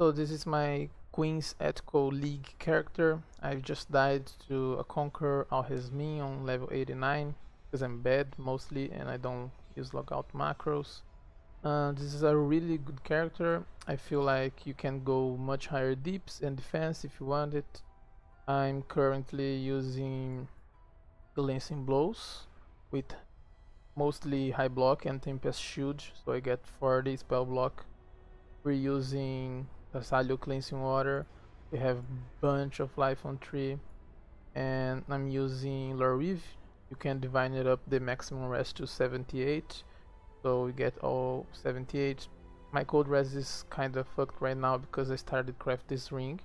So this is my Queen's Ethical League character. I've just died to a Conqueror Alhazmi on level 89 because I'm bad mostly and I don't use logout macros. This is a really good character. I feel like you can go much higher deeps and defense if you want it. I'm currently using the Lancing Blows with mostly high block and Tempest Shield, so I get 40 spell block. We're using Tasalio Cleansing Water, we have bunch of life on 3, and I'm using Lore Weave. You can divine it up the maximum rest to 78, so we get all 78. My cold res is kind of fucked right now because I started craft this ring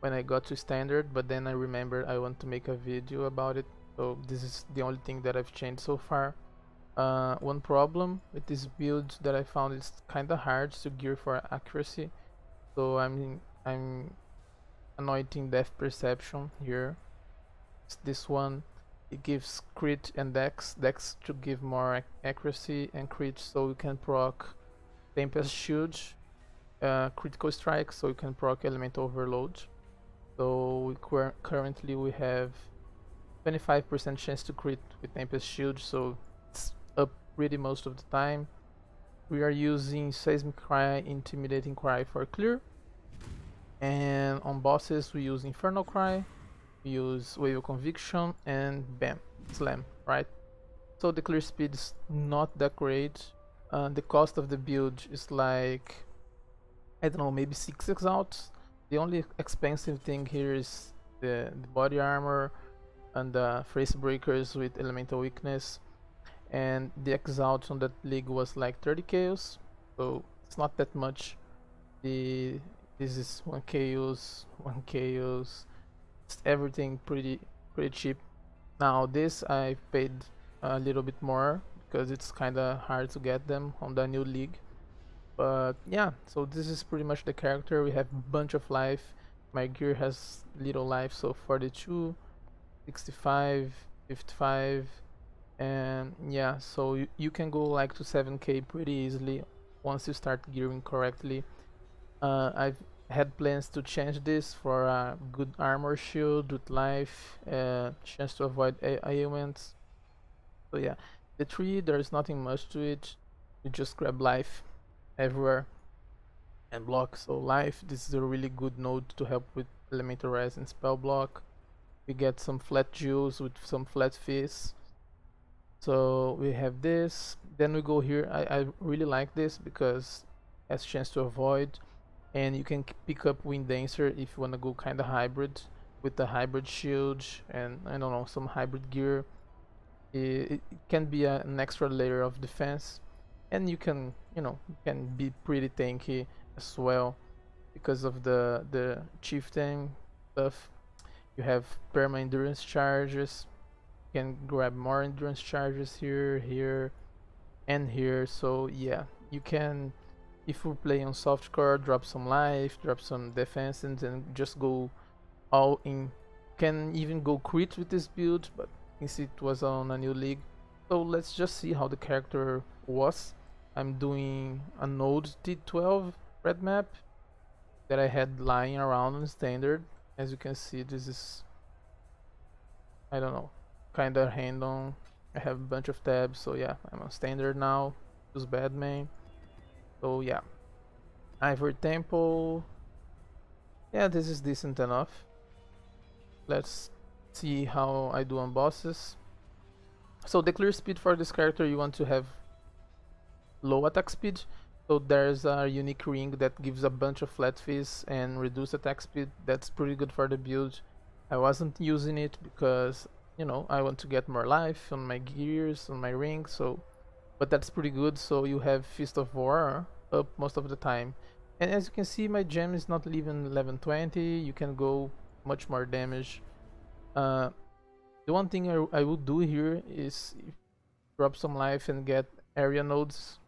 when I got to standard, but then I remembered I want to make a video about it, so this is the only thing that I've changed so far. One problem with this build that I found is kind of hard to gear for accuracy, so I'm anointing Death Perception here. It's this one. It gives crit and dex to give more accuracy and crit, so you can proc Tempest Shield, critical strike, so you can proc Elemental Overload. So currently we have 25% chance to crit with Tempest Shield, so it's up pretty most of the time. We are using Seismic Cry, Intimidating Cry for clear, and on bosses we use Infernal Cry, we use Wave of Conviction, and bam, slam, right? So the clear speed is not that great. The cost of the build is like, I don't know, maybe 6 exalts. The only expensive thing here is the body armor and the Facebreakers with elemental weakness, and the exalts on that league was like 30 chaos, so it's not that much. This is 1 chaos, 1 chaos, it's everything pretty cheap. Now this I paid a little bit more because it's kind of hard to get them on the new league, but yeah, so this is pretty much the character. We have a bunch of life. My gear has little life, so 42, 65, 55, and yeah, so you can go like to 7k pretty easily once you start gearing correctly. I've had plans to change this for a good armor shield with life, chance to avoid ailments. So yeah, the tree, there's nothing much to it. You just grab life everywhere and block. So life, this is a really good node to help with elemental res and spell block. We get some flat jewels with some flat fists. So we have this, then we go here. I really like this because it has chance to avoid, and you can pick up Wind Dancer if you want to go kind of hybrid with the hybrid shield and I don't know, some hybrid gear. It can be an extra layer of defense, and you can, you know, you can be pretty tanky as well because of the Chieftain stuff. You have perma endurance charges. Can grab more endurance charges here, here, and here. So yeah, you can, if you play on softcore, drop some life, drop some defense, and then just go all in. Can even go crit with this build, but since it was on a new league, so let's just see how the character was. I'm doing a node T12 red map that I had lying around on standard. As you can see, this is, I don't know, kinda random. I have a bunch of tabs, so yeah, I'm on standard now. Use Batman. So yeah, Ivory Temple. Yeah, this is decent enough. Let's see how I do on bosses. So the clear speed for this character, you want to have low attack speed. So there's a unique ring that gives a bunch of flat fists and reduced attack speed. That's pretty good for the build. I wasn't using it because, you know, I want to get more life on my gears, on my ring, so, but that's pretty good. So you have Fist of War up most of the time, and as you can see, my gem is not leaving 1120. You can go much more damage. The one thing I would do here is drop some life and get area nodes,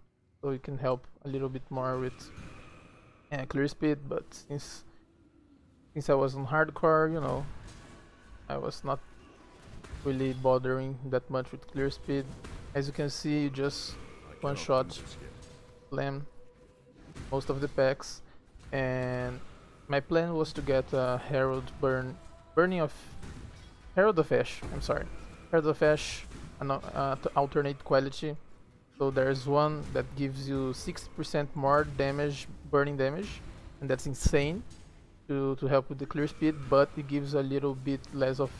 so you can help a little bit more with clear speed. But since I was on hardcore, you know, I was not really bothering that much with clear speed. As you can see, you just one shot slam most of the packs. and my plan was to get a Herald of Ash, an alternate quality. So there's one that gives you 60% more damage, burning damage, and that's insane to help with the clear speed, but it gives a little bit less of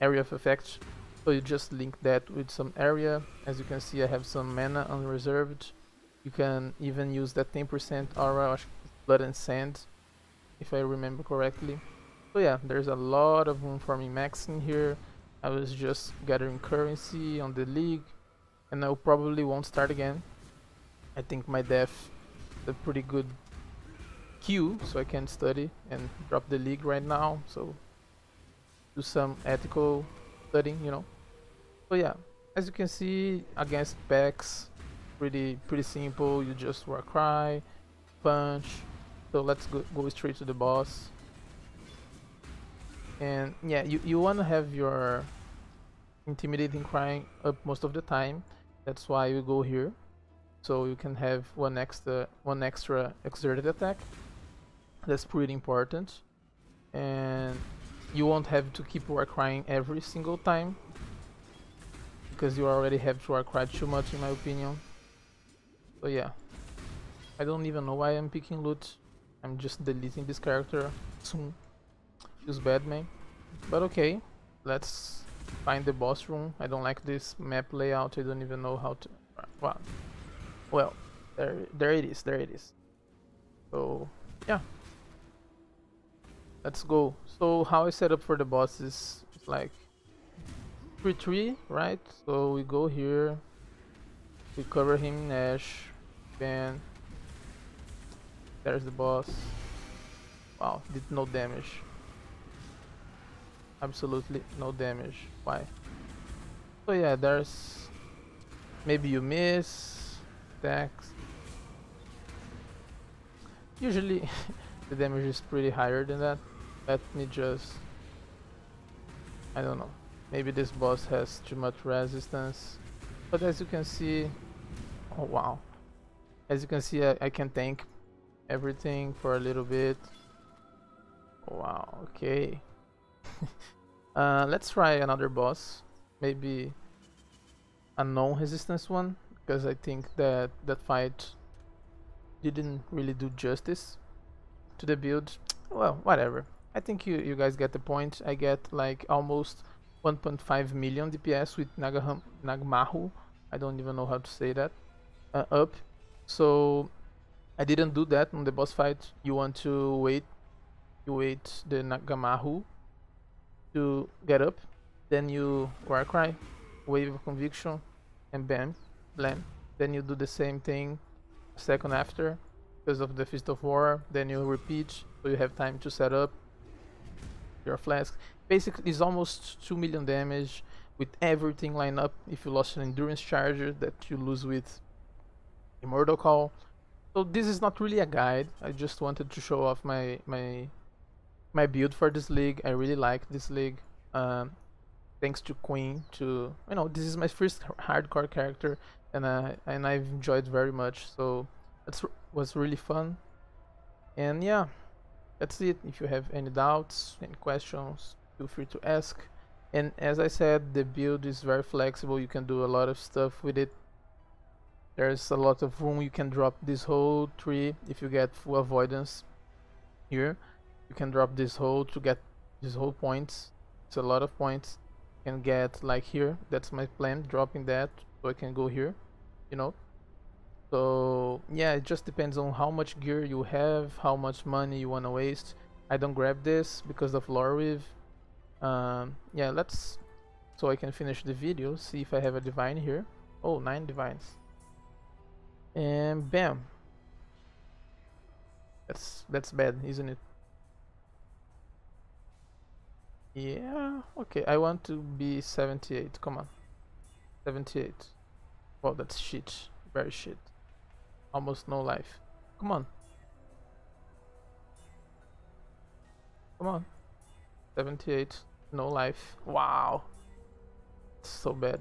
area of effect. So you just link that with some area. As you can see, I have some mana unreserved. You can even use that 10% aura of Blood and Sand, if I remember correctly. So yeah, there's a lot of room for me maxing here. I was just gathering currency on the league, and I probably won't start again. I think my death is a pretty good queue, so I can study and drop the league right now. So do some ethical studying, you know. So yeah, as you can see, against packs, pretty simple. You just war cry, punch. So let's go straight to the boss. And yeah, you want to have your Intimidating Cry up most of the time. That's why you go here, so you can have one extra exerted attack. That's pretty important, and you won't have to keep war crying every single time, because you already have to war cry too much, in my opinion. So yeah, I don't even know why I'm picking loot. I'm just deleting this character soon. Feels bad, man. But okay, let's find the boss room. I don't like this map layout. I don't even know how to. Wow. Well, there it is. There it is. So yeah, let's go. So how I set up for the boss is like 3-3, right? So we go here. We cover him in Ash. Then there's the boss. Wow, did no damage. Absolutely no damage. Why? So yeah, there's maybe you miss attacks. Usually the damage is pretty higher than that. Let me just, I don't know, maybe this boss has too much resistance. But as you can see, oh wow, as you can see, I can tank everything for a little bit. Wow, okay. Let's try another boss, maybe a non-resistance one, because I think that that fight didn't really do justice to the build. Well, whatever, I think you guys get the point. I get like almost 1.5 million DPS with Nagamahu, I don't even know how to say that, up. So I didn't do that on the boss fight. You want to wait the Nagamahu to get up, then you war cry, Wave of Conviction, and bam, blam. Then you do the same thing a second after because of the Fist of War. Then you repeat, so you have time to set up your flask. Basically, it's almost 2 million damage with everything lined up. If you lost an endurance charger, that you lose with Immortal Call. So this is not really a guide. I just wanted to show off my build for this league. I really like this league. Thanks to Queen, to, you know, this is my first hardcore character, and I've enjoyed very much. So that was really fun. And yeah, that's it. If you have any doubts and questions, feel free to ask. And as I said, the build is very flexible. You can do a lot of stuff with it. There's a lot of room. You can drop this whole tree if you get full avoidance here. You can drop this whole to get this whole points. It's a lot of points. You can get like here. That's my plan, dropping that so I can go here, you know. So yeah, it just depends on how much gear you have, how much money you want to waste. I don't grab this because of Lore Weave. Yeah, let's, so I can finish the video, see if I have a divine here. Oh, 9 divines. And bam. That's bad, isn't it? Yeah, okay, I want to be 78, come on. 78. Wow, that's shit, very shit. Almost no life. Come on. Come on. 78, no life. Wow. So bad.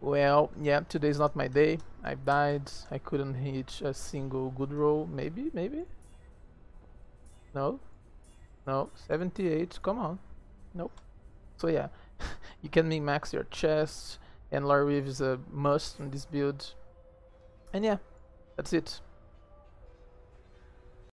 Well, yeah, today's not my day. I died. I couldn't hit a single good roll. Maybe? No? No. 78. Come on. Nope. So yeah, you can min-max your chest, and Lore Weave is a must in this build. And yeah, that's it.